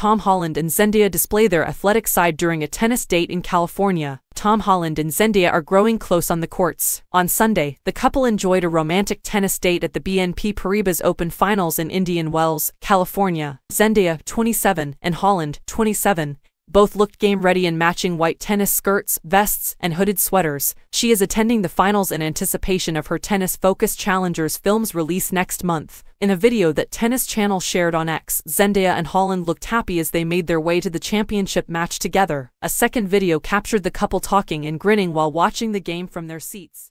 Tom Holland and Zendaya display their athletic side during a tennis date in California. Tom Holland and Zendaya are growing close on the courts. On Sunday, the couple enjoyed a romantic tennis date at the BNP Paribas Open finals in Indian Wells, California. Zendaya, 27, and Holland, 27, both looked game-ready in matching white tennis skirts, vests, and hooded sweaters. She is attending the finals in anticipation of her tennis-focused Challengers film's release next month. In a video that Tennis Channel shared on X, Zendaya and Holland looked happy as they made their way to the championship match together. A second video captured the couple talking and grinning while watching the game from their seats.